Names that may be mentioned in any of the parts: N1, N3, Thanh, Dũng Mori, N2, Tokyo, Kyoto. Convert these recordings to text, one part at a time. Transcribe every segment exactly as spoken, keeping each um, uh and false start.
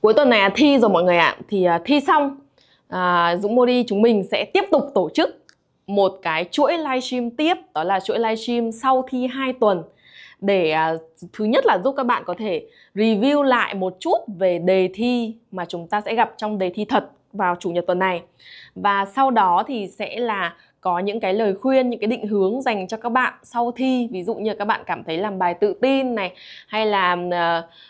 Cuối tuần này thi rồi mọi người ạ. Thì thi xong à, Dũng Mori chúng mình sẽ tiếp tục tổ chức một cái chuỗi livestream tiếp. Đó là chuỗi livestream sau thi hai tuần. Để à, thứ nhất là giúp các bạn có thể review lại một chút về đề thi mà chúng ta sẽ gặp trong đề thi thật vào Chủ nhật tuần này. Và sau đó thì sẽ là có những cái lời khuyên, những cái định hướng dành cho các bạn sau thi. Ví dụ như các bạn cảm thấy làm bài tự tin này, hay là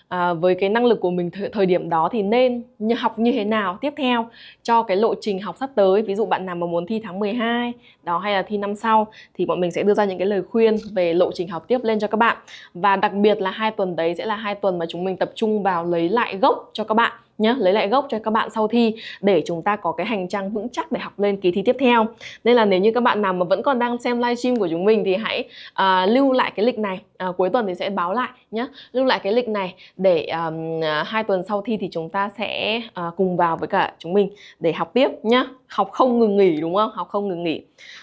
à, với cái năng lực của mình thời, thời điểm đó thì nên học như thế nào tiếp theo cho cái lộ trình học sắp tới. Ví dụ bạn nào mà muốn thi tháng mười hai đó, hay là thi năm sau, thì bọn mình sẽ đưa ra những cái lời khuyên về lộ trình học tiếp lên cho các bạn. Và đặc biệt là hai tuần đấy sẽ là hai tuần mà chúng mình tập trung vào lấy lại gốc cho các bạn nhé, lấy lại gốc cho các bạn sau thi để chúng ta có cái hành trang vững chắc để học lên kỳ thi tiếp theo. Nên là nếu như các bạn nào mà vẫn còn đang xem livestream của chúng mình thì hãy uh, lưu lại cái lịch này, uh, cuối tuần thì sẽ báo lại nhé, lưu lại cái lịch này để um, hai tuần sau thi thì chúng ta sẽ uh, cùng vào với cả chúng mình để học tiếp nhé. Học không ngừng nghỉ đúng không? Học không ngừng nghỉ.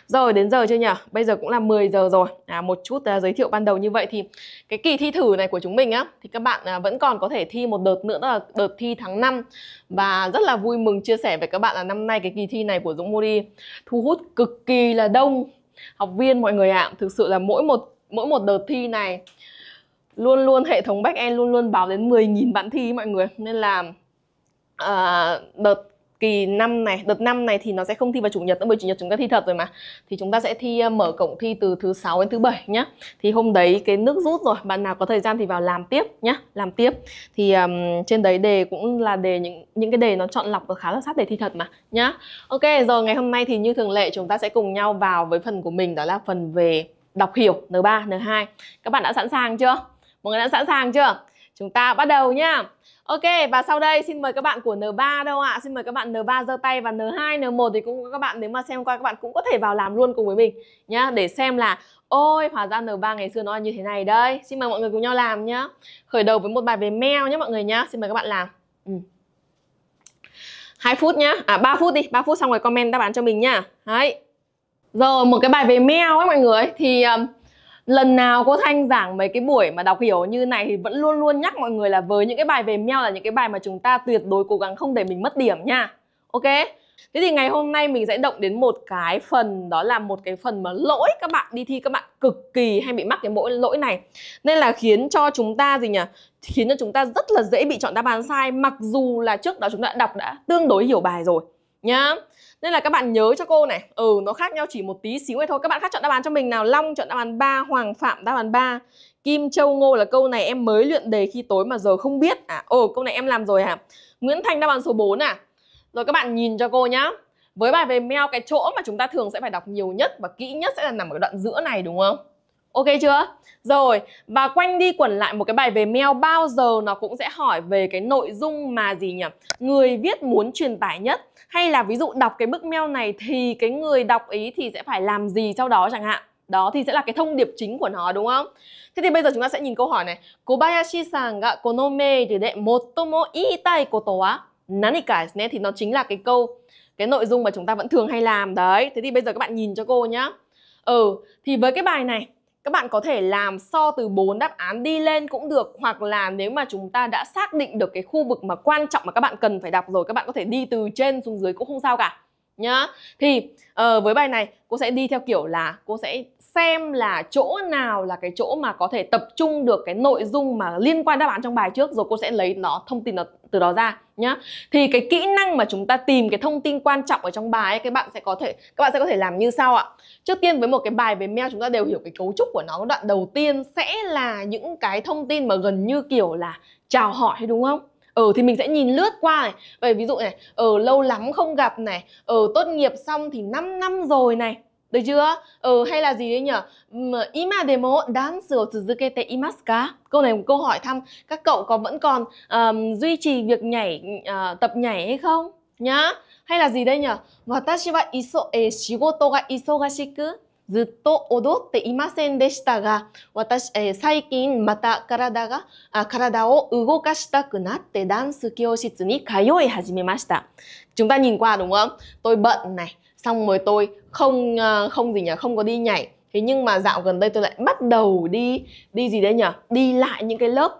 Rồi, đến giờ chưa nhỉ? Bây giờ cũng là mười giờ rồi. À, một chút uh, giới thiệu ban đầu như vậy thì cái kỳ thi thử này của chúng mình á, thì các bạn uh, vẫn còn có thể thi một đợt nữa, đó là đợt thi tháng năm. Và rất là vui mừng chia sẻ với các bạn là năm nay cái kỳ thi này của Dũng Mori thu hút cực kỳ là đông học viên mọi người ạ. À, thực sự là mỗi một mỗi một đợt thi này luôn luôn hệ thống backend luôn luôn báo đến mười nghìn bạn thi mọi người. Nên là uh, đợt kỳ năm này, đợt năm này thì nó sẽ không thi vào Chủ nhật nữa, bởi Chủ nhật chúng ta thi thật rồi mà. Thì chúng ta sẽ thi mở cổng thi từ thứ sáu đến thứ bảy nhá. Thì hôm đấy cái nước rút rồi, bạn nào có thời gian thì vào làm tiếp nhá, làm tiếp. Thì um, trên đấy đề cũng là đề những những cái đề nó chọn lọc khá là sát đề thi thật mà nhá. Ok, rồi ngày hôm nay thì như thường lệ chúng ta sẽ cùng nhau vào với phần của mình, đó là phần về đọc hiểu N ba, N hai. Các bạn đã sẵn sàng chưa? Mọi người đã sẵn sàng chưa? Chúng ta bắt đầu nhá. Ok, và sau đây xin mời các bạn của N ba đâu ạ? À? Xin mời các bạn N ba giơ tay, và N hai, N một thì cũng có các bạn, nếu mà xem qua các bạn cũng có thể vào làm luôn cùng với mình nhá, để xem là ôi hóa ra N ba ngày xưa nó là như thế này đây. Xin mời mọi người cùng nhau làm nhá. Khởi đầu với một bài về mèo nhá mọi người nhá. Xin mời các bạn làm. Ừ. hai phút nhá. À ba phút đi, ba phút xong rồi comment đáp án cho mình nhá. Đấy. Rồi, một cái bài về mèo ấy mọi người, thì um, lần nào cô Thanh giảng mấy cái buổi mà đọc hiểu như này thì vẫn luôn luôn nhắc mọi người là với những cái bài về mèo là những cái bài mà chúng ta tuyệt đối cố gắng không để mình mất điểm nha. Ok, thế thì ngày hôm nay mình sẽ động đến một cái phần, đó là một cái phần mà lỗi các bạn đi thi các bạn cực kỳ hay bị mắc cái mỗi lỗi này. Nên là khiến cho chúng ta gì nhỉ? Khiến cho chúng ta rất là dễ bị chọn đáp án sai, mặc dù là trước đó chúng ta đã đọc đã tương đối hiểu bài rồi nhá. Nên là các bạn nhớ cho cô này, ừ nó khác nhau chỉ một tí xíu thôi. Các bạn khác chọn đáp án cho mình nào. Long chọn đáp án ba, Hoàng Phạm đáp án ba, Kim Châu Ngô là câu này em mới luyện đề khi tối mà giờ không biết. À, ồ câu này em làm rồi hả? À? Nguyễn Thanh đáp án số bốn à. Rồi các bạn nhìn cho cô nhá. Với bài về mail, cái chỗ mà chúng ta thường sẽ phải đọc nhiều nhất và kỹ nhất sẽ là nằm ở đoạn giữa này đúng không? Ok chưa? Rồi, và quanh đi quẩn lại một cái bài về mail bao giờ nó cũng sẽ hỏi về cái nội dung mà gì nhỉ? Người viết muốn truyền tải nhất. Hay là ví dụ đọc cái bức mail này thì cái người đọc ý thì sẽ phải làm gì sau đó chẳng hạn. Đó thì sẽ là cái thông điệp chính của nó đúng không? Thế thì bây giờ chúng ta sẽ nhìn câu hỏi này. Kobayashi-san ga kono mail de motomo iitai koto wa nanika desu ne. Thì nó chính là cái câu, cái nội dung mà chúng ta vẫn thường hay làm. Đấy, thế thì bây giờ các bạn nhìn cho cô nhá. Ừ, thì với cái bài này các bạn có thể làm so từ bốn đáp án đi lên cũng được, hoặc là nếu mà chúng ta đã xác định được cái khu vực mà quan trọng mà các bạn cần phải đọc rồi, các bạn có thể đi từ trên xuống dưới cũng không sao cả nhá. Thì uh, với bài này cô sẽ đi theo kiểu là cô sẽ xem là chỗ nào là cái chỗ mà có thể tập trung được cái nội dung mà liên quan đáp án trong bài trước, rồi cô sẽ lấy nó thông tin nó từ đó ra nhá. Thì cái kỹ năng mà chúng ta tìm cái thông tin quan trọng ở trong bài ấy, các bạn sẽ có thể các bạn sẽ có thể làm như sau ạ. Trước tiên với một cái bài về mail chúng ta đều hiểu cái cấu trúc của nó. Đoạn đầu tiên sẽ là những cái thông tin mà gần như kiểu là chào hỏi đúng không? Ừ thì mình sẽ nhìn lướt qua này. Vậy ví dụ này, ở lâu lắm không gặp này, ở tốt nghiệp xong thì năm năm rồi này. Được chưa? Ừ, hay là gì đấy nhỉ? Ima demo dance o tsuzukete imasu ka? Câu này một câu hỏi thăm các cậu có vẫn còn um, duy trì việc nhảy uh, tập nhảy hay không nhá. Hay là gì đây nhỉ? Watashi wa iso e shigoto ga isogashiku zutto odotte imasen deshita ga watashi saikin mata karada ga karada o ugokashitaku natte dance kyoushitsu ni kayoi hajimemashita. Chúng ta nhìn qua đúng không? Tôi bận này, xong rồi tôi không không gì nhỉ, không có đi nhảy. Thế nhưng mà dạo gần đây tôi lại bắt đầu đi đi gì đấy nhỉ? Đi lại những cái lớp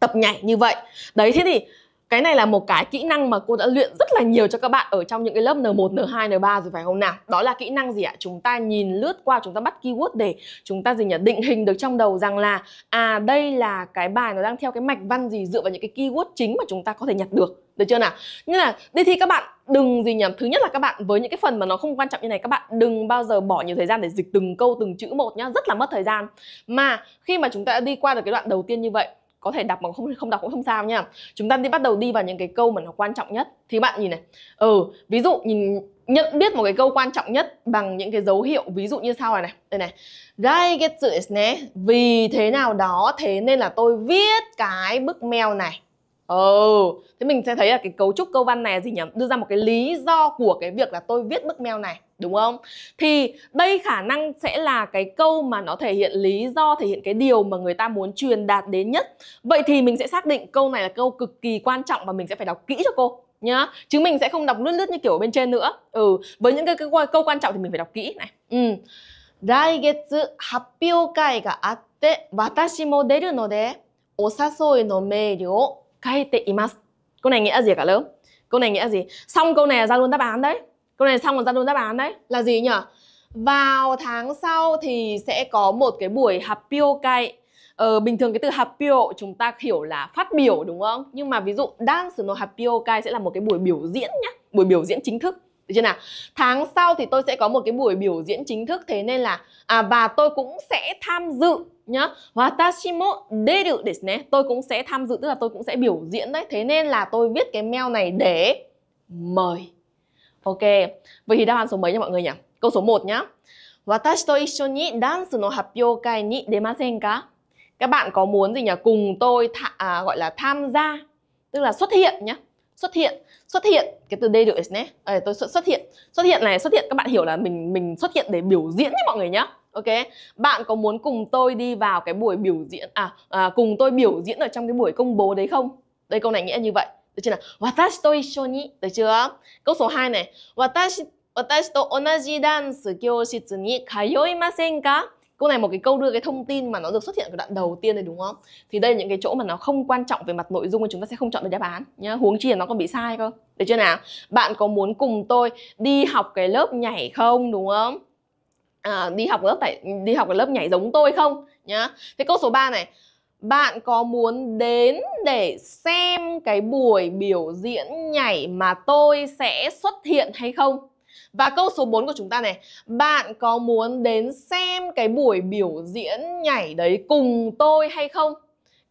tập nhảy như vậy. Đấy, thế thì Cái này là một cái kỹ năng mà cô đã luyện rất là nhiều cho các bạn ở trong những cái lớp N một, N hai, N ba rồi phải không nào? Đó là kỹ năng gì ạ? Chúng ta nhìn lướt qua, chúng ta bắt keyword để chúng ta gì nhỉ? Định hình được trong đầu rằng là à, đây là cái bài nó đang theo cái mạch văn gì, dựa vào những cái keyword chính mà chúng ta có thể nhặt được. Được chưa nào? Như là đi thi các bạn đừng gì nhỉ? Thứ nhất là các bạn với những cái phần mà nó không quan trọng như này, các bạn đừng bao giờ bỏ nhiều thời gian để dịch từng câu từng chữ một nhá, rất là mất thời gian. Mà khi mà chúng ta đã đi qua được cái đoạn đầu tiên như vậy, có thể đọc mà không không đọc cũng không sao nha. Chúng ta đi bắt đầu đi vào những cái câu mà nó quan trọng nhất. Thì bạn nhìn này. Ừ, ví dụ nhìn nhận biết một cái câu quan trọng nhất bằng những cái dấu hiệu ví dụ như sau này này. Đây này. Daigetsu desu ne. Vì thế nào đó, thế nên là tôi viết cái bức mail này. Ừ, thế mình sẽ thấy là cái cấu trúc câu văn này gì nhỉ? Đưa ra một cái lý do của cái việc là tôi viết bức mail này, đúng không? Thì đây khả năng sẽ là cái câu mà nó thể hiện lý do, thể hiện cái điều mà người ta muốn truyền đạt đến nhất. Vậy thì mình sẽ xác định câu này là câu cực kỳ quan trọng và mình sẽ phải đọc kỹ cho cô nhá. Chứ mình sẽ không đọc lướt lướt như kiểu ở bên trên nữa. Ừ, với những cái, cái, cái câu quan trọng thì mình phải đọc kỹ này. Ừ. Daigetsu happyoukai ga atte watashi mo deru node osasoi no mail o kaiteimasu. Câu này nghĩa gì cả lớp? Câu này nghĩa gì? Xong câu này là ra luôn đáp án đấy. Câu này xong còn ra luôn đáp án đấy. Là gì nhỉ? Vào tháng sau thì sẽ có một cái buổi happyokai. Ờ, bình thường cái từ happyo chúng ta hiểu là phát biểu đúng không? Nhưng mà ví dụ dance no happyokai sẽ là một cái buổi biểu diễn nhá. Buổi biểu diễn chính thức. Được chưa nào? Tháng sau thì tôi sẽ có một cái buổi biểu diễn chính thức. Thế nên là à, và tôi cũng sẽ tham dự nhá. Watashi mo deru desu ne. Tôi cũng sẽ tham dự, tức là tôi cũng sẽ biểu diễn đấy. Thế nên là tôi viết cái mail này để mời. Ok, vậy thì đáp án số mấy nha mọi người nhỉ? Câu số một nhá. Watashi to issho ni dance no happyoukai ni demasen ka? Các bạn có muốn gì nhỉ? Cùng tôi tha, à, gọi là tham gia, tức là xuất hiện nhá. Xuất hiện, xuất hiện cái từ đây được nhé. À, tôi xuất hiện, xuất hiện này, xuất hiện các bạn hiểu là mình mình xuất hiện để biểu diễn nhé mọi người nhá. Ok, bạn có muốn cùng tôi đi vào cái buổi biểu diễn à, à cùng tôi biểu diễn ở trong cái buổi công bố đấy không? Đây câu này nghĩa như vậy. Được chưa nào? Watashi to issho ni, được chưa? Câu số hai này. Watashi watashi to onaji dance kyoshitsu ni kayoimasen ka? Câu này một cái câu đưa cái thông tin mà nó được xuất hiện ở đoạn đầu tiên này đúng không? Thì đây là những cái chỗ mà nó không quan trọng về mặt nội dung thì chúng ta sẽ không chọn được đáp án nhá, huống chi là nó còn bị sai cơ. Được chưa nào? Bạn có muốn cùng tôi đi học cái lớp nhảy không đúng không? À, đi học lớp phải đi học cái lớp nhảy giống tôi không nhá. Thế câu số ba này. Bạn có muốn đến để xem cái buổi biểu diễn nhảy mà tôi sẽ xuất hiện hay không? Và câu số bốn của chúng ta này. Bạn có muốn đến xem cái buổi biểu diễn nhảy đấy cùng tôi hay không?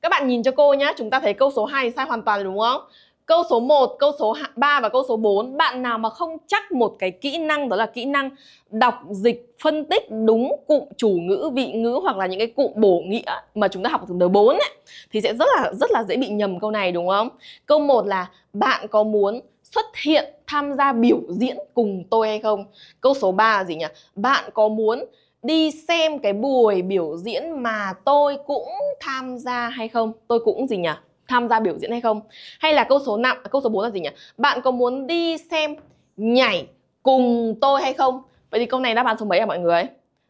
Các bạn nhìn cho cô nhá. Chúng ta thấy câu số hai sai hoàn toàn đúng không? Câu số một, câu số ba và câu số bốn. Bạn nào mà không chắc một cái kỹ năng đó là kỹ năng đọc dịch phân tích đúng cụm chủ ngữ, vị ngữ hoặc là những cái cụm bổ nghĩa mà chúng ta học từ N bốn ấy, thì sẽ rất là rất là dễ bị nhầm câu này đúng không? Câu một là bạn có muốn xuất hiện tham gia biểu diễn cùng tôi hay không? Câu số ba là gì nhỉ? Bạn có muốn đi xem cái buổi biểu diễn mà tôi cũng tham gia hay không? Tôi cũng gì nhỉ? Tham gia biểu diễn hay không? Hay là câu số năm, câu số bốn là gì nhỉ? Bạn có muốn đi xem nhảy cùng tôi hay không? Vậy thì câu này đáp án số mấy à mọi người?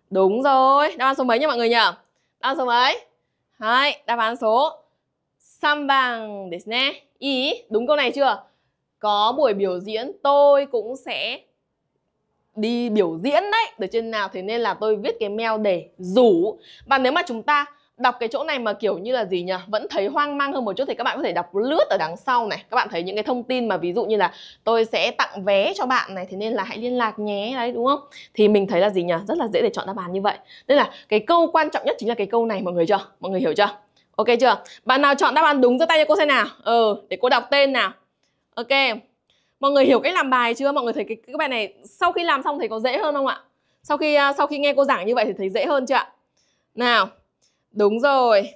Đúng rồi, đáp án số mấy nha mọi người nhỉ? Đáp án số mấy? Hai, đáp án số ba desu ne. Ý, đúng câu này chưa? Có buổi biểu diễn tôi cũng sẽ đi biểu diễn đấy. Được chưa nào? Thế nên là tôi viết cái mail để rủ. Và nếu mà chúng ta đọc cái chỗ này mà kiểu như là gì nhỉ? Vẫn thấy hoang mang hơn một chút thì các bạn có thể đọc lướt ở đằng sau này. Các bạn thấy những cái thông tin mà ví dụ như là tôi sẽ tặng vé cho bạn này, thế nên là hãy liên lạc nhé đấy đúng không? Thì mình thấy là gì nhỉ? Rất là dễ để chọn đáp án như vậy. Nên là cái câu quan trọng nhất chính là cái câu này mọi người chưa? Mọi người hiểu chưa? Ok chưa? Bạn nào chọn đáp án đúng giơ tay cho cô xem nào. Ừ, để cô đọc tên nào. Ok. Mọi người hiểu cách làm bài chưa? Mọi người thấy cái, cái bài này sau khi làm xong thấy có dễ hơn không ạ? Sau khi sau khi nghe cô giảng như vậy thì thấy dễ hơn chưa ạ? Nào. Đúng rồi.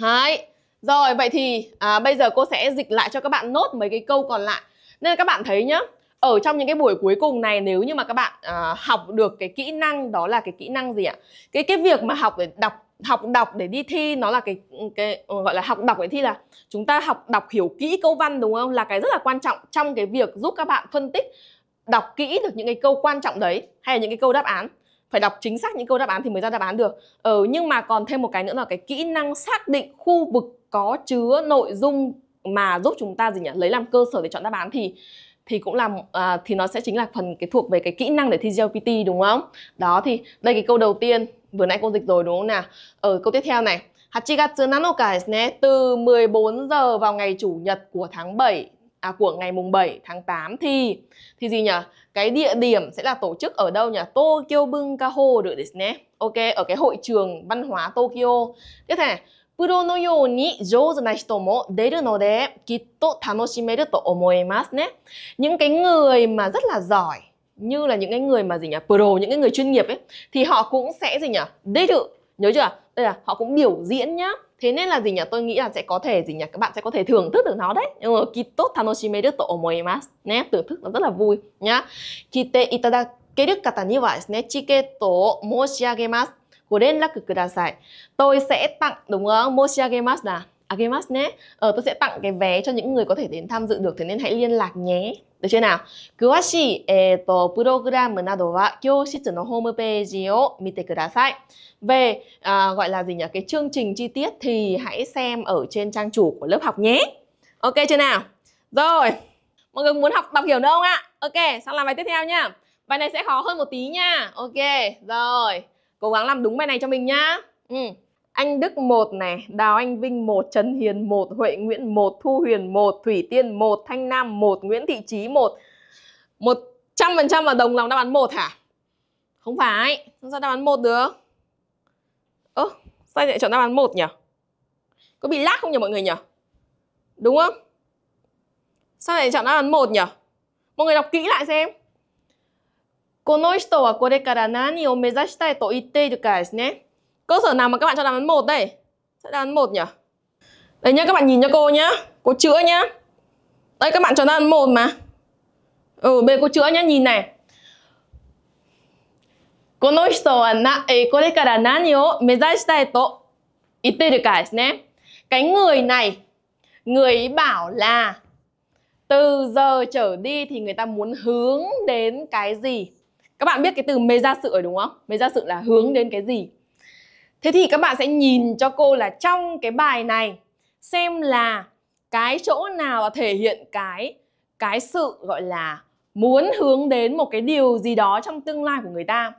Đấy. Rồi vậy thì à, bây giờ cô sẽ dịch lại cho các bạn nốt mấy cái câu còn lại. Nên các bạn thấy nhá, ở trong những cái buổi cuối cùng này nếu như mà các bạn à, học được cái kỹ năng đó là cái kỹ năng gì ạ? Cái cái việc mà học để đọc học đọc để đi thi nó là cái cái gọi là học đọc để thi, là chúng ta học đọc hiểu kỹ câu văn đúng không? Là cái rất là quan trọng trong cái việc giúp các bạn phân tích, đọc kỹ được những cái câu quan trọng đấy hay là những cái câu đáp án. Phải đọc chính xác những câu đáp án thì mới ra đáp án được. Ờ, nhưng mà còn thêm một cái nữa là cái kỹ năng xác định khu vực có chứa nội dung mà giúp chúng ta gì nhỉ lấy làm cơ sở để chọn đáp án thì thì cũng làm à, thì nó sẽ chính là phần cái thuộc về cái kỹ năng để thi giê lờ pê tê, đúng không? Đó thì đây cái câu đầu tiên vừa nãy cô dịch rồi đúng không nào? Ở câu tiếp theo này, Hachigatsu nanoka desu ne, từ mười bốn giờ vào ngày chủ nhật của tháng bảy à của ngày mùng bảy tháng tám thì thì gì nhỉ? Cái địa điểm sẽ là tổ chức ở đâu nhỉ? Tokyo Bunkaho được desu ne. Ok, ở cái hội trường văn hóa Tokyo. Tiếp theo này, Pro no you ni jōzu na hito mo deru no de kitto tanoshimeru to omoimasu ne. Những cái người mà rất là giỏi, như là những cái người mà gì nhỉ? Pro, những cái người chuyên nghiệp ấy, thì họ cũng sẽ gì nhỉ? Deru, nhớ chưa? Đây là họ cũng biểu diễn nhá. Thế nên là gì nhỉ? Tôi nghĩ là sẽ có thể gì nhỉ? Các bạn sẽ có thể thưởng thức được nó đấy. Nhưng mà kitto tanoshimeru to omoimasu ne, thưởng thức nó rất là vui nhá. Kite itadakeru kata ni wa ne chiketto o moshiagemasu. Tôi sẽ tặng, đúng không? Moshiagemasu là agemasu ne. Ờ, tôi sẽ tặng cái vé cho những người có thể đến tham dự được, thế nên hãy liên lạc nhé. Được chưa nào? Kuwashi eto program nado wa kyoshitsu no homepage o mite kudasai. Về à, gọi là gì nhỉ? Cái chương trình chi tiết thì hãy xem ở trên trang chủ của lớp học nhé. Ok chưa nào? Rồi. Mọi người muốn học đọc hiểu nữa không ạ? Ok, sang làm bài tiếp theo nhá. Bài này sẽ khó hơn một tí nha. Ok, rồi. Cố gắng làm đúng bài này cho mình nhá. Ừ. Anh Đức một này, Đào Anh Vinh một, Trần Hiền một, Huệ Nguyễn một, Thu Huyền một, Thủy Tiên một, Thanh Nam một, Nguyễn Thị Trí một. một trăm phần trăm là đồng lòng đáp án một hả? Không phải, sao đáp án một được? Ơ, ờ, sao lại chọn đáp án một nhỉ? Có bị lag không nhỉ mọi người nhỉ? Đúng không? Sao lại chọn đáp án một nhỉ? Mọi người đọc kỹ lại xem. Cơ sở nào mà các bạn cho đáp án một đây? Sẽ đáp án một nhỉ? Đấy nhá, các bạn nhìn cho cô nhá. Cô chữa nhá. Đây các bạn cho đáp án một mà. Ừ, bên cô chữa nhá, nhìn này. Cái người này, người ấy bảo là từ giờ trở đi thì người ta muốn hướng đến cái gì? Các bạn biết cái từ meja sự rồi đúng không? Meja sự là hướng đến cái gì? Thế thì các bạn sẽ nhìn cho cô là trong cái bài này xem là cái chỗ nào thể hiện cái cái sự gọi là muốn hướng đến một cái điều gì đó trong tương lai của người ta.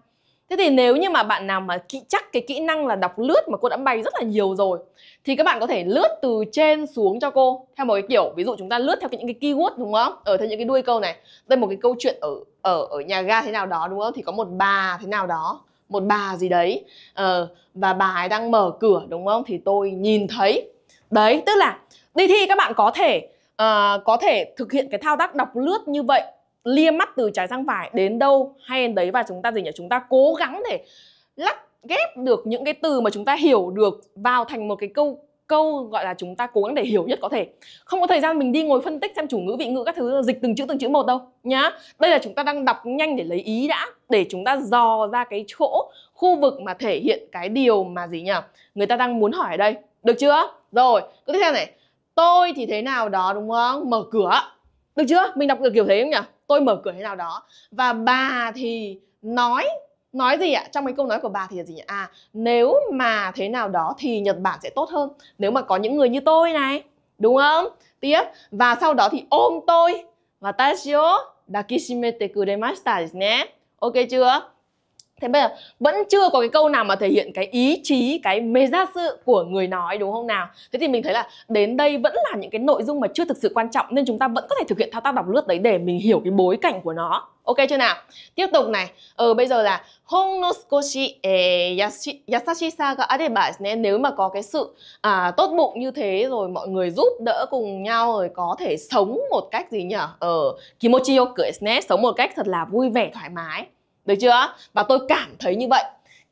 Thế thì nếu như mà bạn nào mà kỹ, chắc cái kỹ năng là đọc lướt mà cô đã bày rất là nhiều rồi thì các bạn có thể lướt từ trên xuống cho cô theo một cái kiểu. Ví dụ chúng ta lướt theo những cái keyword đúng không? Ở theo những cái đuôi câu này. Đây một cái câu chuyện ở ở ở nhà ga thế nào đó đúng không? Thì có một bà thế nào đó, một bà gì đấy ờ, và bà ấy đang mở cửa đúng không? Thì tôi nhìn thấy. Đấy, tức là đi thi các bạn có thể uh, có thể thực hiện cái thao tác đọc lướt như vậy, lia mắt từ trái sang phải đến đâu hay đến đấy, và chúng ta gì nhỉ? Chúng ta cố gắng để lắp ghép được những cái từ mà chúng ta hiểu được vào thành một cái câu câu gọi là chúng ta cố gắng để hiểu nhất có thể. Không có thời gian mình đi ngồi phân tích xem chủ ngữ, vị ngữ các thứ, dịch từng chữ từng chữ một đâu nhá. Đây là chúng ta đang đọc nhanh để lấy ý đã, để chúng ta dò ra cái chỗ khu vực mà thể hiện cái điều mà gì nhỉ? Người ta đang muốn hỏi ở đây. Được chưa? Rồi, cứ tiếp theo này. Tôi thì thế nào đó đúng không? Mở cửa. Được chưa? Mình đọc được kiểu thế không nhỉ? Tôi mở cửa thế nào đó. Và bà thì nói nói gì ạ? Trong cái câu nói của bà thì là gì nhỉ? À, nếu mà thế nào đó thì Nhật Bản sẽ tốt hơn nếu mà có những người như tôi này, đúng không? Tiếp, và sau đó thì ôm tôi. Watashi wo dakishimete kuremashita desu ne. Ok chưa? Thế bây giờ vẫn chưa có cái câu nào mà thể hiện cái ý chí, cái mejasu của người nói đúng không nào? Thế thì mình thấy là đến đây vẫn là những cái nội dung mà chưa thực sự quan trọng, nên chúng ta vẫn có thể thực hiện thao tác đọc lướt đấy để mình hiểu cái bối cảnh của nó. Ok chưa nào? Tiếp tục này. Ờ, bây giờ là Hon no sukoshi yasashisa ga areba, nếu mà có cái sự à, tốt bụng như thế rồi, mọi người giúp đỡ cùng nhau rồi, có thể sống một cách gì nhỉ? Ờ, kimochi yoku, sống một cách thật là vui vẻ thoải mái. Được chưa? Và tôi cảm thấy như vậy.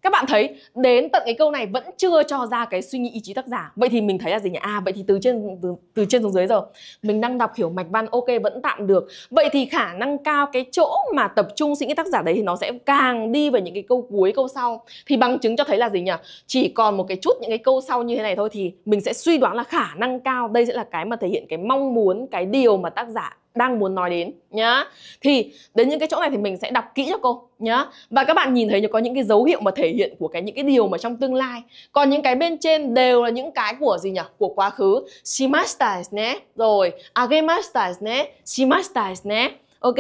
Các bạn thấy đến tận cái câu này vẫn chưa cho ra cái suy nghĩ ý chí tác giả. Vậy thì mình thấy là gì nhỉ? À, vậy thì từ trên từ, từ trên xuống dưới giờ mình đang đọc hiểu mạch văn, ok vẫn tạm được. Vậy thì khả năng cao cái chỗ mà tập trung suy nghĩ tác giả đấy thì nó sẽ càng đi về những cái câu cuối, câu sau. Thì bằng chứng cho thấy là gì nhỉ? Chỉ còn một cái chút những cái câu sau như thế này thôi thì mình sẽ suy đoán là khả năng cao đây sẽ là cái mà thể hiện cái mong muốn, cái điều mà tác giả đang muốn nói đến nhá. Thì đến những cái chỗ này thì mình sẽ đọc kỹ cho cô nhá. Và các bạn nhìn thấy có những cái dấu hiệu mà thể hiện của cái những cái điều mà trong tương lai. Còn những cái bên trên đều là những cái của gì nhỉ? Của quá khứ. Shimashita ne, rồi agemashita ne, shimashita ne. Ok,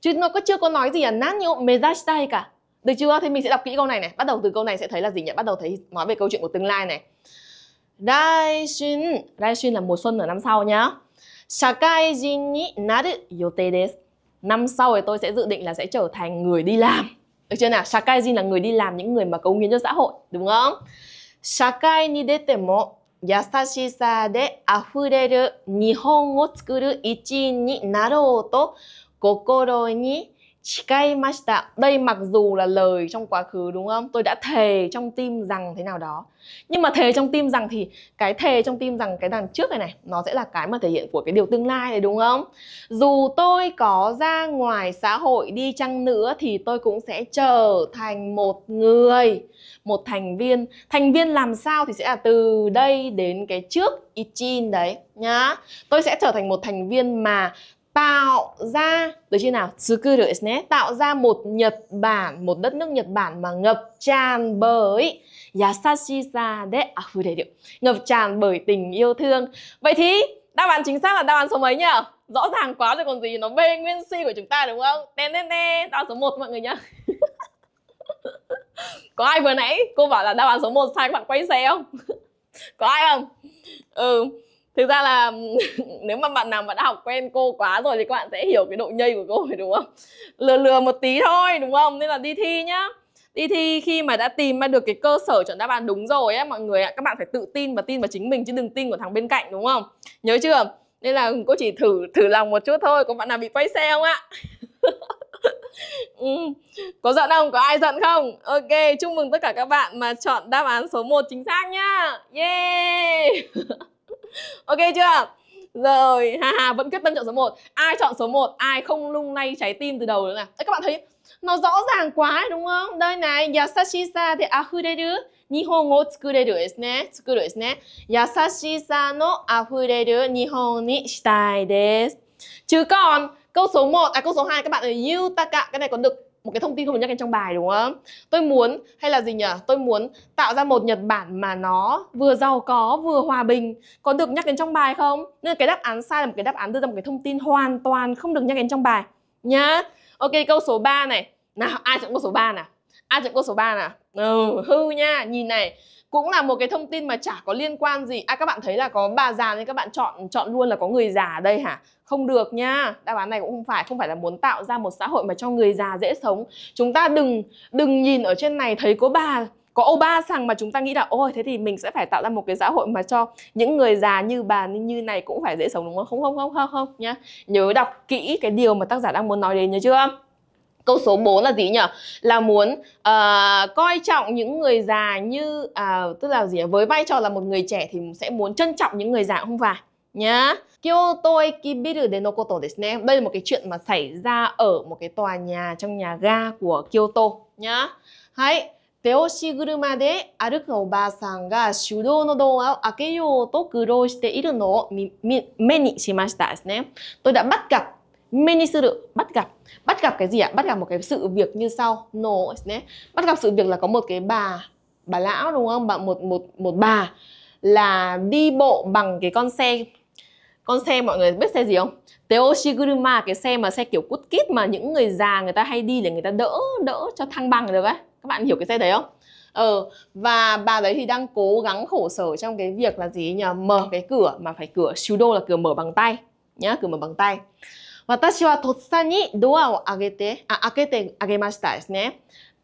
chứ nó có chưa có nói gì là nanyo mezashitai cả. Được chưa? Thì mình sẽ đọc kỹ câu này này. Bắt đầu từ câu này sẽ thấy là gì nhỉ? Bắt đầu thấy nói về câu chuyện của tương lai này. Daishun, daishun là mùa xuân ở năm sau nhá. Shakaijin ni naru yotei desu. Năm sau thì tôi sẽ dự định là sẽ trở thành người đi làm. Được chưa nào? Shakaijin là người đi làm, những người mà cống hiến cho xã hội, đúng không? Shakai ni detemo yasashisa de afureru nihon wo tsukuru ichin ni narou to kokoro ni chikaimashita. Đây mặc dù là lời trong quá khứ đúng không? Tôi đã thề trong tim rằng thế nào đó. Nhưng mà thề trong tim rằng thì cái thề trong tim rằng cái đằng trước này này nó sẽ là cái mà thể hiện của cái điều tương lai này đúng không? Dù tôi có ra ngoài xã hội đi chăng nữa thì tôi cũng sẽ trở thành một người, một thành viên. Thành viên làm sao thì sẽ là từ đây đến cái trước ichin đấy nhá. Tôi sẽ trở thành một thành viên mà tạo ra, được chưa nào? Tsukuru desu ne, tạo ra một Nhật Bản, một đất nước Nhật Bản mà ngập tràn bởi yasashisa de afureru, ngập tràn bởi tình yêu thương. Vậy thì đáp án chính xác là đáp án số mấy nhỉ? Rõ ràng quá rồi còn gì, nó B nguyên C của chúng ta đúng không? Tên tên tên, đáp án số một mọi người nhá. Có ai vừa nãy cô bảo là đáp án số một sai các bạn quay xe không? Có ai không? Ừ. Thực ra là nếu mà bạn nào mà đã học quen cô quá rồi thì các bạn sẽ hiểu cái độ nhây của cô rồi đúng không? Lừa lừa một tí thôi đúng không? Nên là đi thi nhá. Đi thi khi mà đã tìm ra được cái cơ sở chọn đáp án đúng rồi ấy mọi người ạ. Các bạn phải tự tin và tin vào chính mình chứ đừng tin của thằng bên cạnh đúng không? Nhớ chưa? Nên là cô chỉ thử thử lòng một chút thôi. Có bạn nào bị quay xe không ạ? Ừ. Có giận không? Có ai giận không? Ok, chúc mừng tất cả các bạn mà chọn đáp án số một chính xác nhá. Yeah! Ok chưa? Rồi, ha ha, vẫn quyết tâm chọn số một. Ai chọn số một, ai không lung lay trái tim từ đầu nữa này. Các bạn thấy nó rõ ràng quá ấy, đúng không? Đây này, yasashisa de afureru nihon wo tsukureru desu ne, tsukuru desu ne. Yasashisa no afureru nihon ni shitai desu. Chứ còn câu số một, à câu số hai các bạn ơi, yutaka, cái này còn được một cái thông tin không được nhắc đến trong bài đúng không? Tôi muốn hay là gì nhỉ? Tôi muốn tạo ra một Nhật Bản mà nó vừa giàu có vừa hòa bình. Có được nhắc đến trong bài không? Nên cái đáp án sai là một cái đáp án đưa ra một cái thông tin hoàn toàn không được nhắc đến trong bài nhá. Ok, câu số ba này. Nào, ai chọn câu số ba nào? Ai chọn câu số ba nào? Ừ, hư nha, nhìn này. Cũng là một cái thông tin mà chả có liên quan gì. À các bạn thấy là có bà già nên các bạn chọn chọn luôn là có người già ở đây hả? Không được nha. Đáp án này cũng không phải, không phải là muốn tạo ra một xã hội mà cho người già dễ sống. Chúng ta đừng đừng nhìn ở trên này thấy có bà, có ô ba rằng mà chúng ta nghĩ là ôi thế thì mình sẽ phải tạo ra một cái xã hội mà cho những người già như bà như này cũng phải dễ sống đúng không? Không không không không không nhá. Nhớ đọc kỹ cái điều mà tác giả đang muốn nói đến nhớ chưa? Câu số bốn là gì nhỉ? Là muốn uh, coi trọng những người già như uh, tức là gì nhỉ? Với vai trò là một người trẻ thì sẽ muốn trân trọng những người già không phải nhá. Kyoto ekibiru de no koto desu ne. Đây là một cái chuyện mà xảy ra ở một cái tòa nhà trong nhà ga của Kyoto nhá. Hãy teoshiguruma de aruku obasan ga shudou no doa o akeyou to kurou shite iru no o me ni shimashita desu ne. Tôi đã bắt gặp menisuru, bắt gặp bắt gặp cái gì ạ? Bắt gặp một cái sự việc như sau. No, bắt gặp sự việc là có một cái bà bà lão đúng không? Bà, một một một bà là đi bộ bằng cái con xe, con xe mọi người biết xe gì không? Teoshiguruma, cái xe mà xe kiểu cút kít mà những người già người ta hay đi để người ta đỡ đỡ cho thăng bằng được ấy. Các bạn hiểu cái xe đấy không? Ờ, và bà đấy thì đang cố gắng khổ sở trong cái việc là gì nhỉ? Mở cái cửa mà phải cửa shudo là cửa mở bằng tay nhá, cửa mở bằng tay. Watashi wa totsan ni doa o agete, à akete agemashita desu ne.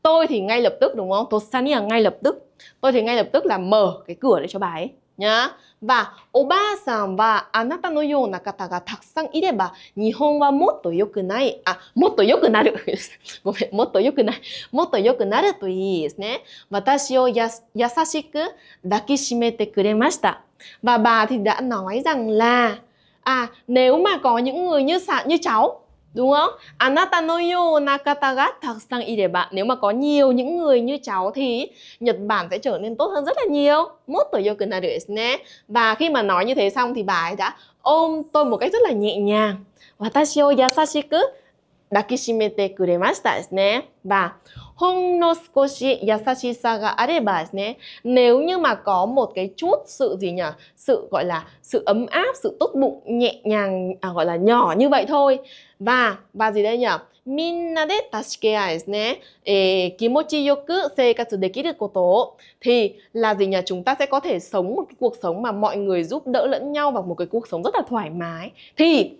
Tôi thì ngay lập tức đúng không? Totsan ni là ngay lập tức. Tôi thì ngay lập tức là mở cái cửa để cho bà ấy nhá. Và obasan wa anata no you na kata ga takusan ireba nihon wa motto yokunai, à motto yokunaru. Gomen, motto yokunai. Motto yokunaru to ii desu ne. Watashi o yasashiku dakishimete kuremashita. Và bà thì đã nói rằng là à, nếu mà có những người như như cháu Đúng không? Anata no yōna kata ga takusan ireba. Nếu mà có nhiều những người như cháu thì Nhật Bản sẽ trở nên tốt hơn rất là nhiều. Motto yoku naru desu ne. Và khi mà nói như thế xong thì bà ấy đã ôm tôi một cách rất là nhẹ nhàng. Watashi o yasashiku dakishimete kuremashita desu ne. Và hon no sukoshi yasashisa ga areba desu ne. Nếu như mà có một cái chút sự gì nhỉ? Sự gọi là sự ấm áp, sự tốt bụng nhẹ nhàng, à, gọi là nhỏ như vậy thôi. Và, và gì đây nhỉ? Minna de tashikai desu ne. Kimochi yoku seikatsu dekiru koto. Thì là gì nhỉ? Chúng ta sẽ có thể sống một cuộc sống mà mọi người giúp đỡ lẫn nhau và một cái cuộc sống rất là thoải mái. Thì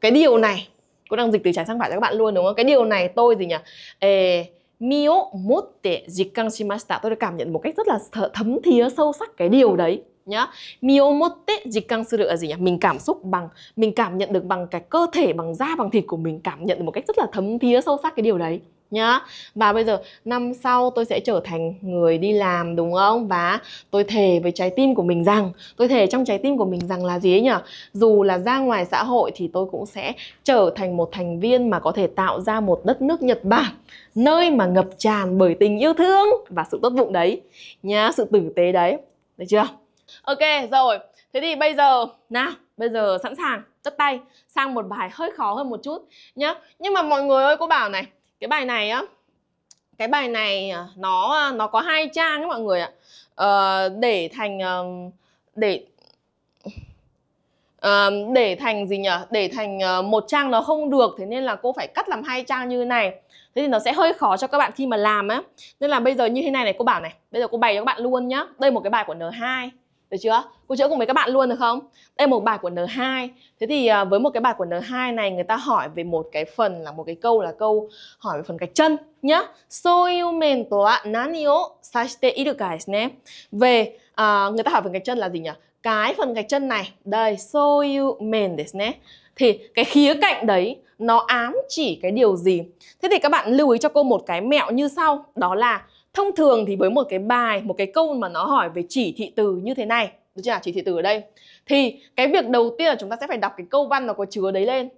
cái điều này, cô đang dịch từ trái sang phải cho các bạn luôn đúng không? Cái điều này tôi gì nhỉ? Ê, mio motte jikkan shimashita. Tôi đã cảm nhận một cách rất là thấm thía sâu sắc cái điều đấy. Nhá, miyomotte jikkan suru là gì nhỉ? Mình cảm xúc bằng, mình cảm nhận được bằng cái cơ thể, bằng da, bằng thịt của mình, cảm nhận được một cách rất là thấm thía sâu sắc cái điều đấy nhá. Và bây giờ năm sau tôi sẽ trở thành người đi làm đúng không? Và tôi thề với trái tim của mình rằng, tôi thề trong trái tim của mình rằng là gì ấy nhỉ? Dù là ra ngoài xã hội thì tôi cũng sẽ trở thành một thành viên mà có thể tạo ra một đất nước Nhật Bản, nơi mà ngập tràn bởi tình yêu thương và sự tốt bụng đấy nhá, sự tử tế đấy, được chưa? Ok rồi, thế thì bây giờ, nào, bây giờ sẵn sàng, tất tay, sang một bài hơi khó hơn một chút nhá. Nhưng mà mọi người ơi, cô bảo này, cái bài này á, cái bài này nó nó có hai trang ấy mọi người ạ. Ờ, để thành, để, để thành gì nhỉ, để thành một trang nó không được, thế nên là cô phải cắt làm hai trang như này. Thế thì nó sẽ hơi khó cho các bạn khi mà làm á. Nên là bây giờ như thế này này, cô bảo này, bây giờ cô bày cho các bạn luôn nhá. Đây một cái bài của N hai. Được chưa? Cô chữa cùng với các bạn luôn được không? Đây một bài của N hai. Thế thì với một cái bài của N hai này, người ta hỏi về một cái phần là một cái câu là câu hỏi về phần cái chân nhá. Soyumento wa nani o sashite iru ka desu ne. Về à, người ta hỏi về cái chân là gì nhỉ? Cái phần cái chân này, đây soyumen desu ne. Thì cái khía cạnh đấy nó ám chỉ cái điều gì? Thế thì các bạn lưu ý cho cô một cái mẹo như sau, đó là thông thường thì với một cái bài, một cái câu mà nó hỏi về chỉ thị từ như thế này, được chưa? Chỉ thị từ ở đây thì cái việc đầu tiên là chúng ta sẽ phải đọc cái câu văn nó có chứa đấy lên,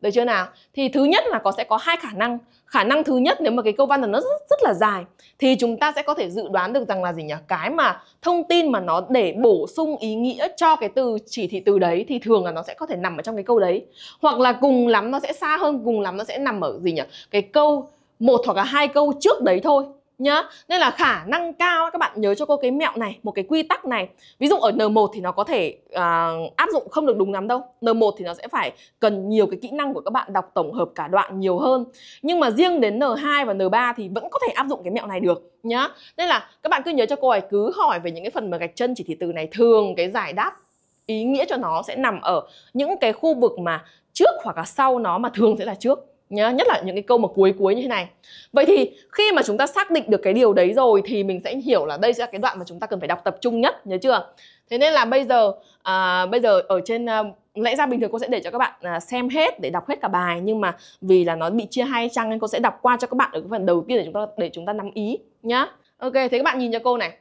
được chưa nào? Thì thứ nhất là có sẽ có hai khả năng. Khả năng thứ nhất, nếu mà cái câu văn là nó rất, rất là dài thì chúng ta sẽ có thể dự đoán được rằng là gì nhỉ? Cái mà thông tin mà nó để bổ sung ý nghĩa cho cái từ chỉ thị từ đấy thì thường là nó sẽ có thể nằm ở trong cái câu đấy. Hoặc là cùng lắm nó sẽ xa hơn, cùng lắm nó sẽ nằm ở gì nhỉ? Cái câu một hoặc là hai câu trước đấy thôi nhá. Nên là khả năng cao các bạn nhớ cho cô cái mẹo này, một cái quy tắc này. Ví dụ ở N một thì nó có thể uh, áp dụng không được đúng lắm đâu. N một thì nó sẽ phải cần nhiều cái kỹ năng của các bạn đọc tổng hợp cả đoạn nhiều hơn. Nhưng mà riêng đến N hai và N ba thì vẫn có thể áp dụng cái mẹo này được nhá. Nên là các bạn cứ nhớ cho cô ấy, cứ hỏi về những cái phần mà gạch chân chỉ thị từ này, thường cái giải đáp ý nghĩa cho nó sẽ nằm ở những cái khu vực mà trước hoặc là sau nó, mà thường sẽ là trước nhá, nhất là những cái câu mà cuối cuối như thế này. Vậy thì khi mà chúng ta xác định được cái điều đấy rồi thì mình sẽ hiểu là đây sẽ là cái đoạn mà chúng ta cần phải đọc tập trung nhất, nhớ chưa? Thế nên là bây giờ à, bây giờ ở trên à, lẽ ra bình thường cô sẽ để cho các bạn à, xem hết để đọc hết cả bài, nhưng mà vì là nó bị chia hai trang nên cô sẽ đọc qua cho các bạn ở cái phần đầu tiên để chúng ta để chúng ta nắm ý nhá. Ok, thế các bạn nhìn cho cô này.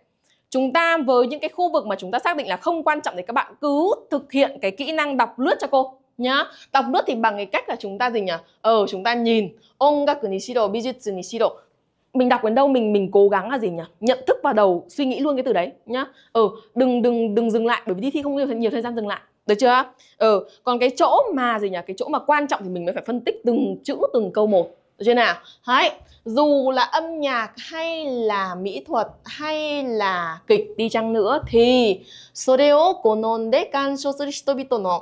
Chúng ta với những cái khu vực mà chúng ta xác định là không quan trọng thì các bạn cứ thực hiện cái kỹ năng đọc lướt cho cô nhá. Đọc lướt thì bằng cái cách là chúng ta gì nhỉ? Ờ, chúng ta nhìn ongaku ni shiro, bijutsu ni shiro. Mình đọc đến đâu mình mình cố gắng là gì nhỉ? Nhận thức vào đầu, suy nghĩ luôn cái từ đấy nhá. Ờ, đừng đừng đừng dừng lại, bởi vì đi thi không nhiều, nhiều thời gian dừng lại, được chưa? Ờ, còn cái chỗ mà gì nhỉ? Cái chỗ mà quan trọng thì mình mới phải phân tích từng chữ từng câu một, được chưa nào? Đấy. Dù là âm nhạc hay là mỹ thuật hay là kịch đi chăng nữa thì sore o konon de kanshō suru hitobito no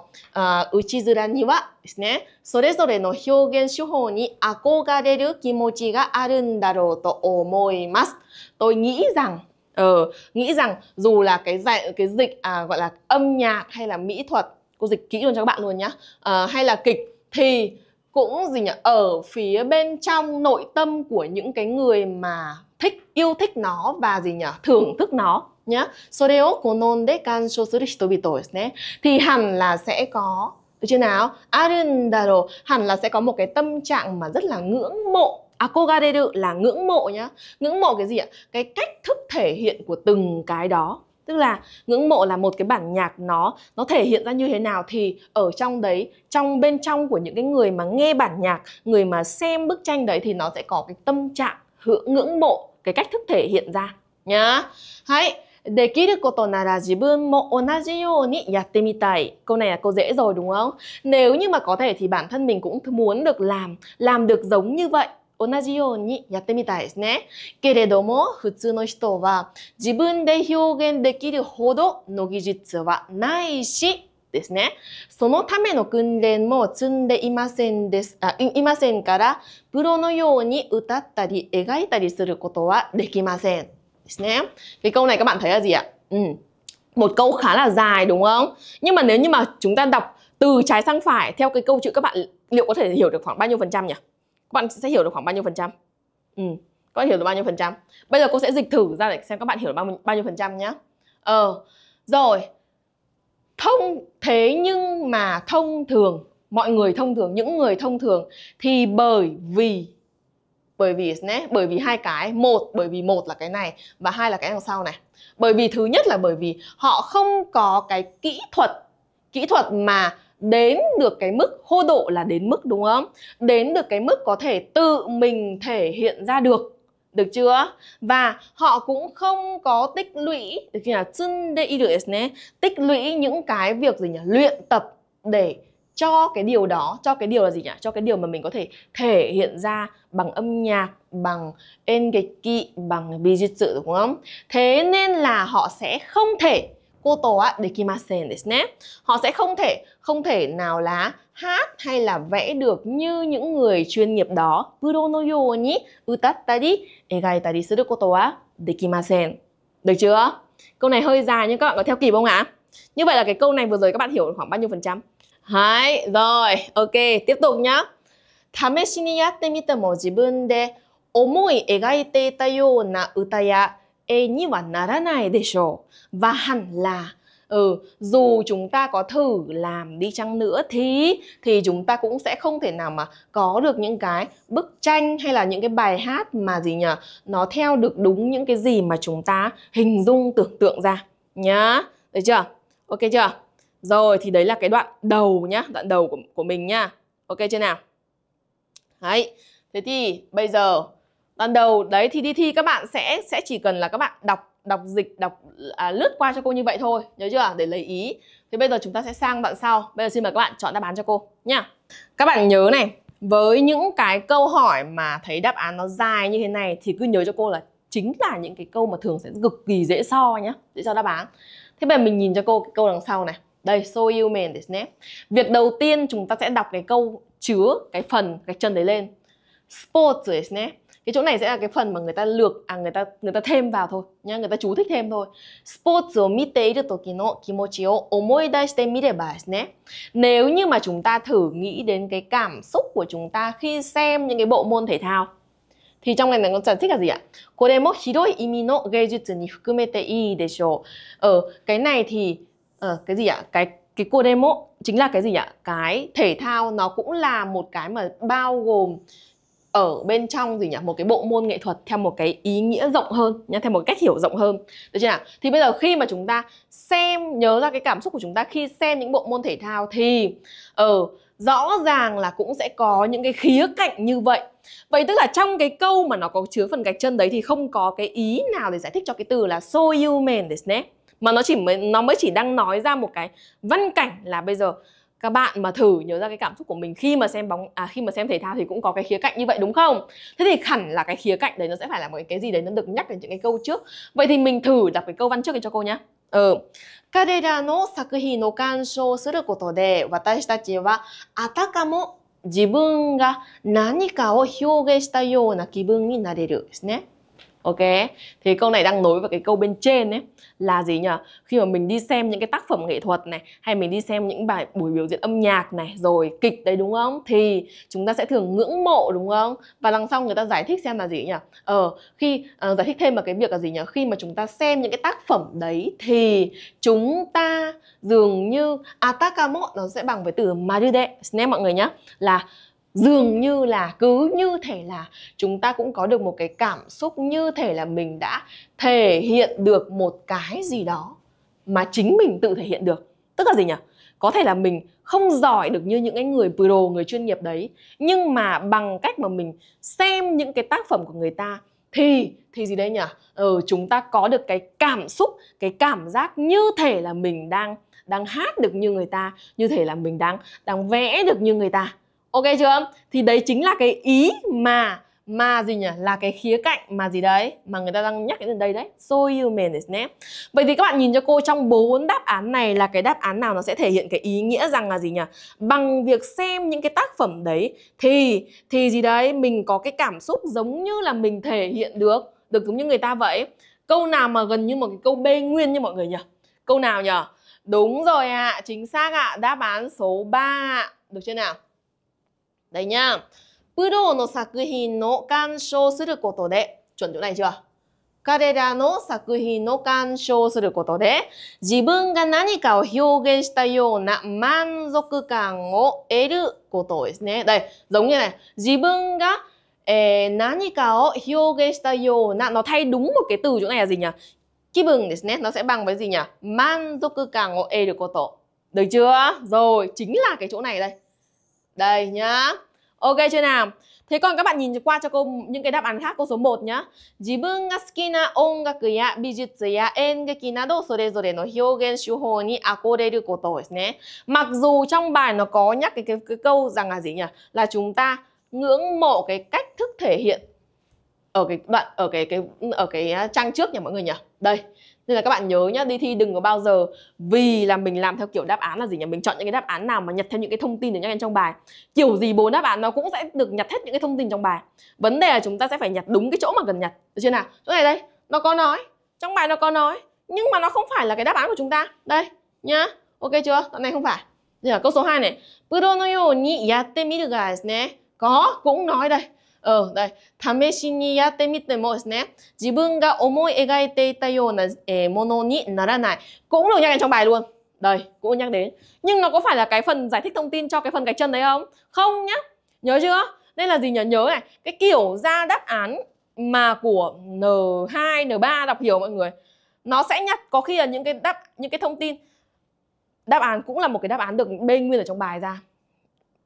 uchizura ni wa desu ne sorezore no hyōgen shuhō ni akogareru kimochi ga arun darō to omoimasu. Tôi nghĩ rằng ờ, nghĩ rằng dù là cái dạy cái dịch à, gọi là âm nhạc hay là mỹ thuật, cô dịch kỹ luôn cho các bạn luôn nhá, à, hay là kịch thì cũng gì nhỉ, ở phía bên trong nội tâm của những cái người mà thích, yêu thích nó và gì nhỉ, thưởng thức nó nhá. Sore o konon de kanshō suru hitobito desu ne. Thì hẳn là sẽ có, được chưa nào? Arun daro, hẳn là sẽ có một cái tâm trạng mà rất là ngưỡng mộ. Akogareru là ngưỡng mộ nhá. Ngưỡng mộ cái gì ạ? Cái cách thức thể hiện của từng cái đó, Tức là ngưỡng mộ là một cái bản nhạc nó nó thể hiện ra như thế nào thì ở trong đấy, trong bên trong của những cái người mà nghe bản nhạc, người mà xem bức tranh đấy thì nó sẽ có cái tâm trạng hưởng ngưỡng mộ, cái cách thức thể hiện ra nhá. Hãy câu này là câu dễ rồi đúng không? Nếu như mà có thể thì bản thân mình cũng muốn được làm làm được giống như vậy. Cái câu này các bạn thấy là gì ạ? Ừ. Một câu khá là dài đúng không? Nhưng mà nếu như mà chúng ta đọc từ trái sang phải theo cái câu chữ, các bạn liệu có thể hiểu được khoảng bao nhiêu phần trăm nhỉ? Các bạn sẽ hiểu được khoảng bao nhiêu phần trăm? Ừ, các bạn hiểu được bao nhiêu phần trăm? Bây giờ cô sẽ dịch thử ra để xem các bạn hiểu được bao nhiêu, bao nhiêu phần trăm nhé. Ờ, rồi. Thông thế nhưng mà thông thường, mọi người thông thường, những người thông thường thì bởi vì bởi vì bởi vì hai cái, một bởi vì một là cái này và hai là cái đằng sau này. Bởi vì thứ nhất là bởi vì họ không có cái kỹ thuật, kỹ thuật mà đến được cái mức hô độ là đến mức đúng không? Đến được cái mức có thể tự mình thể hiện ra được, được chưa? Và họ cũng không có tích lũy, được chưa? Tích lũy những cái việc gì nhỉ? Luyện tập để cho cái điều đó, cho cái điều là gì nhỉ? Cho cái điều mà mình có thể thể hiện ra bằng âm nhạc, bằng engeki, bằng bijutsu đúng không? Thế nên là họ sẽ không thể họ sẽ không thể không thể nào là hát hay là vẽ được như những người chuyên nghiệp đó. Được chưa? Câu này hơi dài nhưng các bạn có theo kịp không ạ? Như vậy là cái câu này vừa rồi các bạn hiểu khoảng bao nhiêu phần trăm? Đấy, rồi, ok, tiếp tục nhá. Tameshi ni yatte mite mo jibun de omoi egaite ita you na uta ya e ni wa naranai deshou. Và hẳn là ừ, dù chúng ta có thử làm đi chăng nữa thì thì chúng ta cũng sẽ không thể nào mà có được những cái bức tranh hay là những cái bài hát mà gì nhỉ? Nó theo được đúng những cái gì mà chúng ta hình dung tưởng tượng ra nhá. Được chưa? Ok chưa? Rồi thì đấy là cái đoạn đầu nhá, đoạn đầu của, của mình nhá. Ok chưa nào? Đấy. Thế thì bây giờ đoạn đầu đấy thì đi thi các bạn sẽ sẽ chỉ cần là các bạn đọc đọc dịch đọc à, lướt qua cho cô như vậy thôi, nhớ chưa? Để lấy ý. Thế bây giờ chúng ta sẽ sang đoạn sau. Bây giờ xin mời các bạn chọn đáp án cho cô nhá. Các bạn nhớ này, với những cái câu hỏi mà thấy đáp án nó dài như thế này thì cứ nhớ cho cô là chính là những cái câu mà thường sẽ cực kỳ dễ so nhá, dễ so đáp án. Thế bây giờ mình nhìn cho cô cái câu đằng sau này. Đây, so you man this name. Việc đầu tiên chúng ta sẽ đọc cái câu chứa cái phần cái chân đấy lên. Sports this name. Cái chỗ này sẽ là cái phần mà người ta lược à người ta người ta thêm vào thôi nhá, người ta chú thích thêm thôi. Sports o mite iru toki no kimochi o omoidashite mireba desu ne. Nếu như mà chúng ta thử nghĩ đến cái cảm xúc của chúng ta khi xem những cái bộ môn thể thao thì trong này nó giải thích là gì ạ? Kore mo hiroi imi no geijutsu ni fukumete ii deshou. Ở cái này thì Ờ, cái gì ạ? Cái cái kodemo chính là cái gì ạ? Cái thể thao nó cũng là một cái mà bao gồm ở bên trong gì nhỉ? Một cái bộ môn nghệ thuật theo một cái ý nghĩa rộng hơn nhá, theo một cách hiểu rộng hơn. Được chưa nào? Thì bây giờ khi mà chúng ta xem, nhớ ra cái cảm xúc của chúng ta khi xem những bộ môn thể thao thì ờ rõ ràng là cũng sẽ có những cái khía cạnh như vậy. Vậy tức là trong cái câu mà nó có chứa phần gạch chân đấy thì không có cái ý nào để giải thích cho cái từ là so you man desu ne. Mà nó chỉ nó mới chỉ đang nói ra một cái văn cảnh là bây giờ các bạn mà thử nhớ ra cái cảm xúc của mình khi mà xem bóng à, khi mà xem thể thao thì cũng có cái khía cạnh như vậy đúng không? Thế thì hẳn là cái khía cạnh đấy nó sẽ phải là một cái gì đấy nó được nhắc đến những cái câu trước. Vậy thì mình thử đọc cái câu văn trước cho cô nhá. Ờ. Karera no sakuhi no kanshou suru koto de watashitachi wa atakamo jibun ga nanika o hyougen shita you na kibun ni nareru desu ne. Ok, thì câu này đang nối vào cái câu bên trên ấy. Là gì nhỉ? Khi mà mình đi xem những cái tác phẩm nghệ thuật này, hay mình đi xem những bài buổi biểu diễn âm nhạc này, rồi kịch đấy đúng không? Thì chúng ta sẽ thường ngưỡng mộ đúng không? Và đằng sau người ta giải thích xem là gì nhỉ? Ờ, khi uh, giải thích thêm vào cái việc là gì nhỉ? Khi mà chúng ta xem những cái tác phẩm đấy thì chúng ta dường như Atakamo nó sẽ bằng với từ Marude, xem mọi người nhá. Là dường như là, cứ như thể là chúng ta cũng có được một cái cảm xúc, như thể là mình đã thể hiện được một cái gì đó mà chính mình tự thể hiện được. Tức là gì nhỉ? Có thể là mình không giỏi được như những cái người pro, người chuyên nghiệp đấy, nhưng mà bằng cách mà mình xem những cái tác phẩm của người ta thì thì gì đây nhỉ? Ừ, chúng ta có được cái cảm xúc, cái cảm giác như thể là mình đang đang hát được như người ta, như thể là mình đang đang vẽ được như người ta. Ok chưa? Thì đấy chính là cái ý mà mà gì nhỉ? Là cái khía cạnh mà gì đấy mà người ta đang nhắc đến đây đấy. So human is name. Vậy thì các bạn nhìn cho cô trong bốn đáp án này là cái đáp án nào nó sẽ thể hiện cái ý nghĩa rằng là gì nhỉ? Bằng việc xem những cái tác phẩm đấy thì thì gì đấy mình có cái cảm xúc giống như là mình thể hiện được được giống như người ta vậy. Câu nào mà gần như một cái câu B nguyên như mọi người nhỉ? Câu nào nhỉ? Đúng rồi ạ, à, chính xác ạ, à, đáp án số ba ạ. Được chưa nào? Đây nhá. Pro no sakuhin no kanshō suru koto de, chuẩn chỗ này chưa? Karera no sakuhin no kanshō suru koto de, jibun ga nanika o hyōgen shita yōna manzokukan o eru koto desu ne. Đây, giống như này. Jibun ga eh, nanika o hyōgen shita yōna, nó thay đúng một cái từ chỗ này là gì nhỉ? Kibun desu ne, nó sẽ bằng với gì nhỉ? Manzokukan o eru koto. Được chưa? Rồi, chính là cái chỗ này đây. Đây nhá. Ok chưa nào? Thế còn các bạn nhìn qua cho cô những cái đáp án khác, câu số một nhá. Jibun ga suki na ongaku ya bijutsu ya engeki nado sorezore no hyōgen shuhō ni akoreru koto desu ne. Mặc dù trong bài nó có nhắc cái, cái cái câu rằng là gì nhỉ? Là chúng ta ngưỡng mộ cái cách thức thể hiện ở cái đoạn ở cái cái ở cái trang trước nhỉ mọi người nhỉ. Đây. Nên là các bạn nhớ nhá, đi thi đừng có bao giờ vì là mình làm theo kiểu đáp án là gì nhỉ? Mình chọn những cái đáp án nào mà nhặt theo những cái thông tin được nhắc đến trong bài. Kiểu gì bốn đáp án nó cũng sẽ được nhặt hết những cái thông tin trong bài. Vấn đề là chúng ta sẽ phải nhặt đúng cái chỗ mà cần nhặt. Được chưa nào? Chỗ này đây, nó có nói, trong bài nó có nói, nhưng mà nó không phải là cái đáp án của chúng ta. Đây, nhá. Ok chưa? Đoạn này không phải. Đây là câu số hai này. Pro no you ni yatte miru ga desu ne. Có, cũng nói đây. Ờ, đây. Tameshi ni yatte mite mo desu ne. Jibun ga omoi egaite ita yōna mono ni naranai. Cũng được nhắc đến trong bài luôn. Đây, cũng nhắc đến. Nhưng nó có phải là cái phần giải thích thông tin cho cái phần gạch chân đấy không? Không nhá. Nhớ chưa? Nên là gì nhỉ? Nhớ này, cái kiểu ra đáp án mà của N hai, N ba đọc hiểu mọi người. Nó sẽ nhắc có khi là những cái đáp những cái thông tin đáp án cũng là một cái đáp án được B nguyên ở trong bài ra.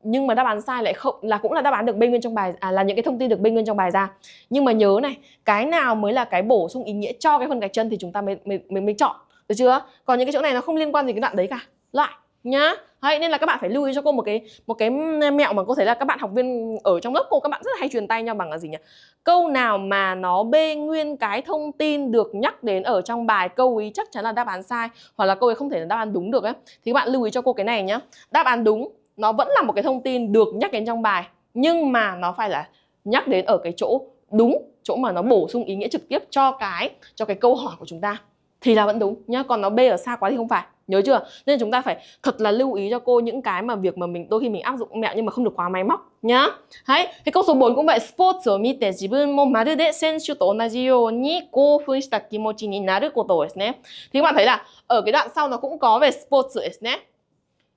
Nhưng mà đáp án sai lại không là cũng là đáp án được bên nguyên trong bài à, là những cái thông tin được bên nguyên trong bài ra. Nhưng mà nhớ này, cái nào mới là cái bổ sung ý nghĩa cho cái phần gạch chân thì chúng ta mới mới, mới, mới chọn, được chưa? Còn những cái chỗ này nó không liên quan gì cái đoạn đấy cả. Lại nhá. Hay nên là các bạn phải lưu ý cho cô một cái một cái mẹo mà cô thấy là các bạn học viên ở trong lớp cô các bạn rất là hay truyền tay nhau bằng là gì nhỉ? Câu nào mà nó bê nguyên cái thông tin được nhắc đến ở trong bài, câu ý chắc chắn là đáp án sai hoặc là câu ấy không thể là đáp án đúng được ấy. Thì các bạn lưu ý cho cô cái này nhá. Đáp án đúng nó vẫn là một cái thông tin được nhắc đến trong bài, nhưng mà nó phải là nhắc đến ở cái chỗ đúng, chỗ mà nó bổ sung ý nghĩa trực tiếp cho cái cho cái câu hỏi của chúng ta thì là vẫn đúng nhá. Còn nó bê ở xa quá thì không phải. Nhớ chưa? Nên chúng ta phải thật là lưu ý cho cô những cái mà việc mà mình đôi khi mình áp dụng mẹo nhưng mà không được quá máy móc nhá. Đấy, thế câu số bốn cũng vậy. Sports o mite jibun mo marude senshu to onaji you ni koufun shita kimochi ni naru koto desu ne. Thì các bạn thấy là ở cái đoạn sau nó cũng có về sports desu ne.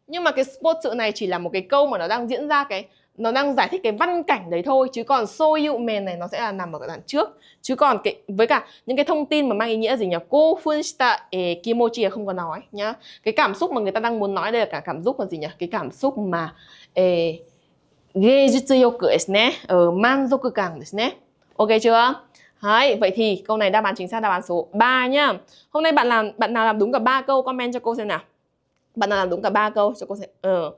Nhưng mà cái sport sự này chỉ là một cái câu mà nó đang diễn ra cái nó đang giải thích cái văn cảnh đấy thôi, chứ còn so you man này nó sẽ là nằm ở cái đoạn trước. Chứ còn cái với cả những cái thông tin mà mang ý nghĩa gì nhỉ? Cô Funsta eh, Kimochi không có nói nhá. Cái cảm xúc mà người ta đang muốn nói đây là cả cảm xúc là gì nhỉ? Cái cảm xúc mà eh geijutsuyoku desu ne, ở manzokukan desu ne. Ok chưa? Đấy, vậy thì câu này đáp án chính xác đáp án số ba nhá. Hôm nay bạn làm bạn nào làm đúng cả ba câu comment cho cô xem nào. Bạn nào làm đúng cả ba câu cho cô sẽ ờ.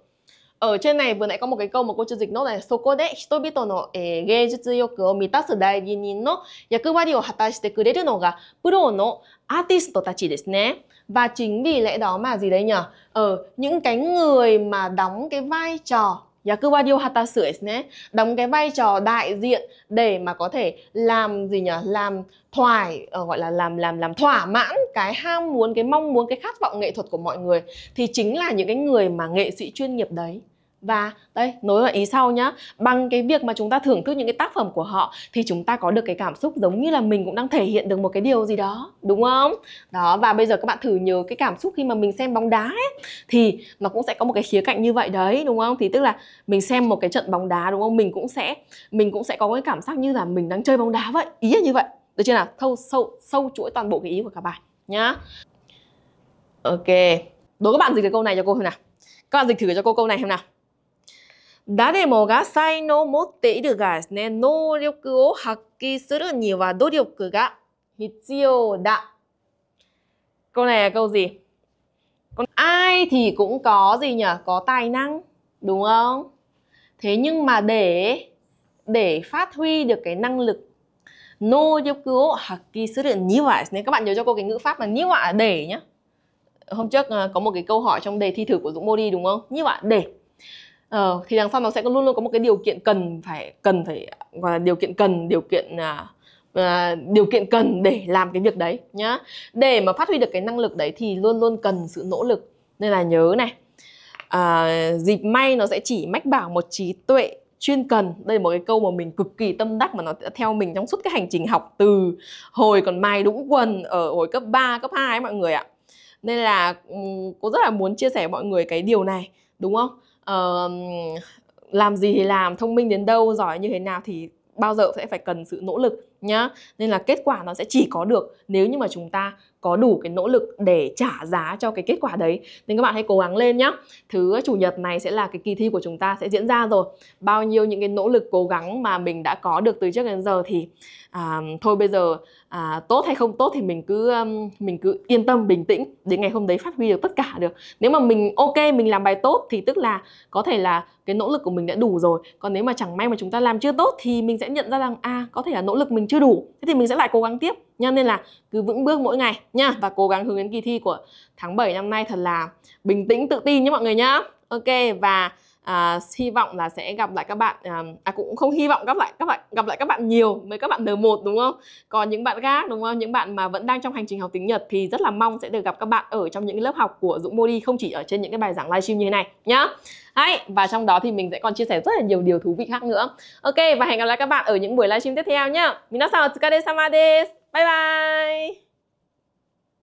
Ở trên này vừa nãy có một cái câu mà cô chưa dịch nốt này. Sokode hitobito no geijutsu yoku o mitasu dairinin no yakuwari o hatashite kureru no ga pro no artist tachi desu ne. Và chính vì lẽ đó mà gì đấy nhỉ? Ờ, những cái người mà đóng cái vai trò yakuwari o hatasu desu ne, đóng cái vai trò đại diện để mà có thể làm gì nhỉ? Làm thoải uh, gọi là làm làm làm thỏa mãn cái ham muốn, cái mong muốn, cái khát vọng nghệ thuật của mọi người thì chính là những cái người mà nghệ sĩ chuyên nghiệp đấy. Và đây, nối vào ý sau nhá, bằng cái việc mà chúng ta thưởng thức những cái tác phẩm của họ thì chúng ta có được cái cảm xúc giống như là mình cũng đang thể hiện được một cái điều gì đó, đúng không? Đó, và bây giờ các bạn thử nhớ cái cảm xúc khi mà mình xem bóng đá ấy, thì nó cũng sẽ có một cái khía cạnh như vậy đấy, đúng không? Thì tức là mình xem một cái trận bóng đá, đúng không? Mình cũng sẽ mình cũng sẽ có cái cảm giác như là mình đang chơi bóng đá vậy, ý là như vậy. Được chưa nào? Thâu sâu sâu chuỗi toàn bộ cái ý của cả bài nhá. Ok. Đố các bạn dịch được câu này cho cô xem nào. Các bạn dịch thử cho cô câu này xem nào. Daremo ga saino motte iru ga desu ne, nouryoku wo hakki suru ni wa doryoku ga hitsuyou da. Câu này là câu gì? Còn ai thì cũng có gì nhỉ? Có tài năng, đúng không? Thế nhưng mà để để phát huy được cái năng lực, nouryoku wo hakki suru ni wa desu ne. Các bạn nhớ cho cô cái ngữ pháp là ni wa để nhá. Hôm trước có một cái câu hỏi trong đề thi thử của Dũng Mori đúng không? Như vậy để ờ, thì đằng sau nó sẽ luôn luôn có một cái điều kiện cần phải cần phải gọi là điều kiện cần điều kiện uh, điều kiện cần để làm cái việc đấy nhá. Để mà phát huy được cái năng lực đấy thì luôn luôn cần sự nỗ lực. Nên là nhớ này, uh, dịch may nó sẽ chỉ mách bảo một trí tuệ chuyên cần. Đây là một cái câu mà mình cực kỳ tâm đắc mà nó đã theo mình trong suốt cái hành trình học từ hồi còn mài đũng quần ở hồi cấp ba, cấp hai ấy, mọi người ạ. Nên là cô rất là muốn chia sẻ với mọi người cái điều này, đúng không? Ờ, làm gì thì làm, thông minh đến đâu, giỏi như thế nào thì bao giờ sẽ phải cần sự nỗ lực nhá. Nên là kết quả nó sẽ chỉ có được nếu như mà chúng ta có đủ cái nỗ lực để trả giá cho cái kết quả đấy. Nên các bạn hãy cố gắng lên nhá. Thứ chủ nhật này sẽ là cái kỳ thi của chúng ta sẽ diễn ra rồi. Bao nhiêu những cái nỗ lực cố gắng mà mình đã có được từ trước đến giờ thì à, thôi bây giờ à, tốt hay không tốt thì mình cứ mình cứ yên tâm bình tĩnh đến ngày hôm đấy phát huy được tất cả được. Nếu mà mình ok, mình làm bài tốt thì tức là có thể là cái nỗ lực của mình đã đủ rồi. Còn nếu mà chẳng may mà chúng ta làm chưa tốt thì mình sẽ nhận ra rằng à, có thể là nỗ lực mình chưa đủ. Thế thì mình sẽ lại cố gắng tiếp nha. Nên là cứ vững bước mỗi ngày nha, và cố gắng hướng đến kỳ thi của tháng bảy năm nay thật là bình tĩnh, tự tin nhé mọi người nhá. Ok, và à, hy vọng là sẽ gặp lại các bạn à, à cũng không hy vọng gặp lại các bạn gặp lại các bạn nhiều với các bạn N một đúng không? Còn những bạn khác đúng không? Những bạn mà vẫn đang trong hành trình học tiếng Nhật thì rất là mong sẽ được gặp các bạn ở trong những lớp học của Dũng Mori, không chỉ ở trên những cái bài giảng livestream như thế này nhá. Hay, và trong đó thì mình sẽ còn chia sẻ rất là nhiều điều thú vị khác nữa. Ok, và hẹn gặp lại các bạn ở những buổi livestream tiếp theo nhá. Minasan o tsukare sama desu. Bye bye.